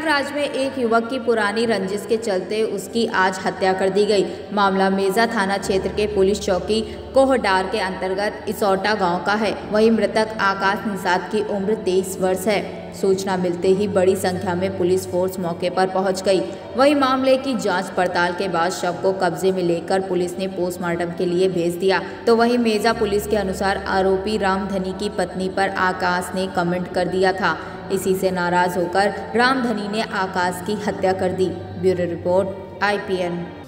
प्रयागराज में एक युवक की पुरानी रंजिश के चलते उसकी आज हत्या कर दी गई। मामला मेजा थाना क्षेत्र के पुलिस चौकी कोहडार के अंतर्गत इसौटा गांव का है। वहीं मृतक आकाश निषाद की उम्र 23 वर्ष है। सूचना मिलते ही बड़ी संख्या में पुलिस फोर्स मौके पर पहुंच गई। वहीं मामले की जांच पड़ताल के बाद शव को कब्जे में लेकर पुलिस ने पोस्टमार्टम के लिए भेज दिया। तो वहीं मेजा पुलिस के अनुसार आरोपी रामधनी की पत्नी पर आकाश ने कमेंट कर दिया था। इसी से नाराज होकर रामधनी ने आकाश की हत्या कर दी। Bureau report IPN।